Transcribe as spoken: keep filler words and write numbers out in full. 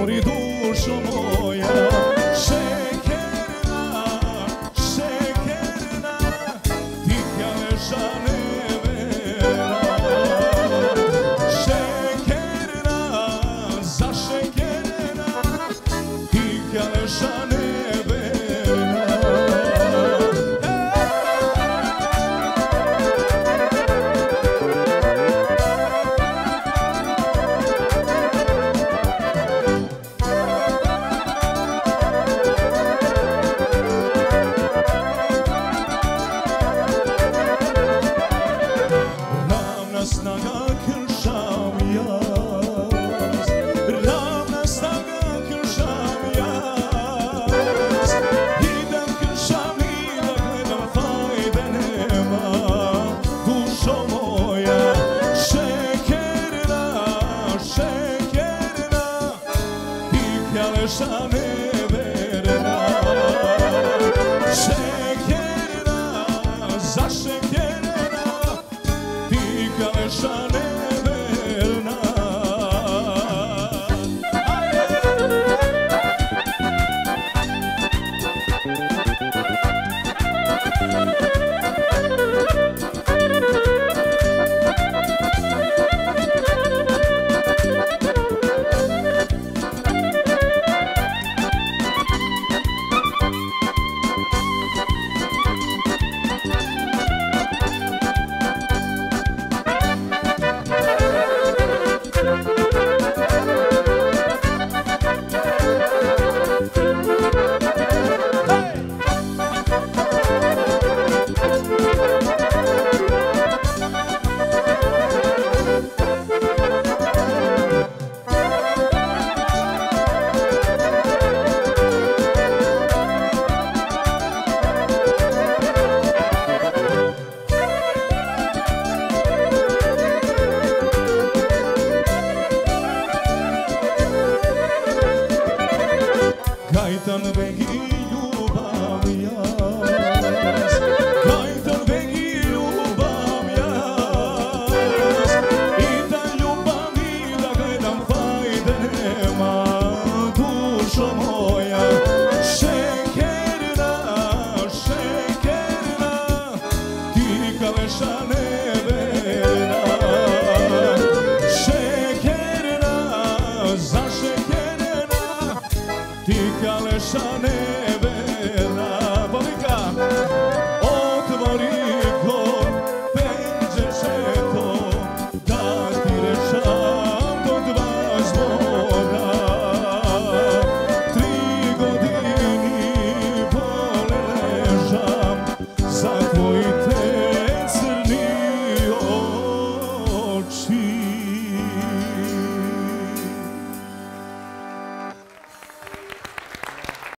Mori duszo moja, szekierna, szekierna, titja leżane vera. Szekierna, za szekierna, titja leżane. Shame.